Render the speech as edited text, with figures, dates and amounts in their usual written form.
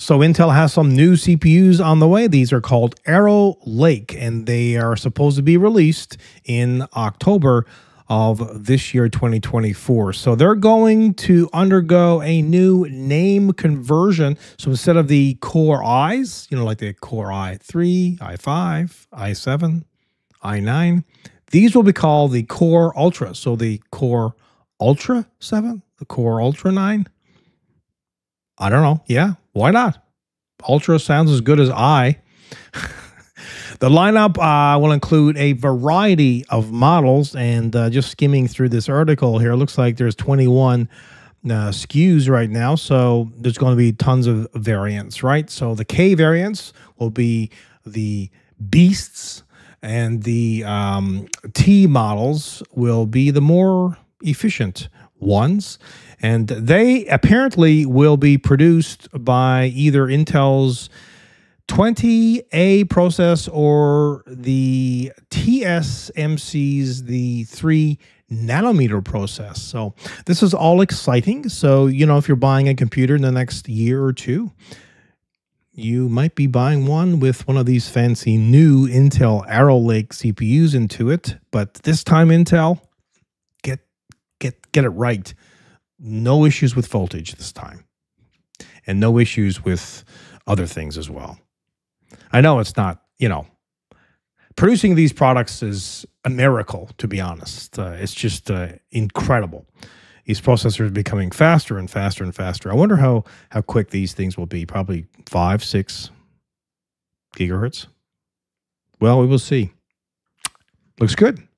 So Intel has some new CPUs on the way. These are called Arrow Lake, and they are supposed to be released in October of this year, 2024. So they're going to undergo a new name conversion. So instead of the Core I's, you know, like the Core i3, i5, i7, i9, these will be called the Core Ultra. So the Core Ultra 7, the Core Ultra 9. I don't know. Yeah, why not? Ultra sounds as good as I. The lineup will include a variety of models, and just skimming through this article here, it looks like there's 21 SKUs right now, so there's going to be tons of variants, right? So the K variants will be the beasts, and the T models will be the more efficient ones, and they apparently will be produced by either Intel's 20A process or the TSMC's the 3 nanometer process. So this is all exciting. So, you know, if you're buying a computer in the next year or two, you might be buying one with one of these fancy new Intel Arrow Lake CPUs into it. But this time, Intel, get it right. No issues with voltage this time, and no issues with other things as well. I know it's not, you know, producing these products is a miracle, to be honest. It's just incredible. These processors are becoming faster and faster and faster. I wonder how quick these things will be. Probably 5, 6 gigahertz. Well, we will see. Looks good.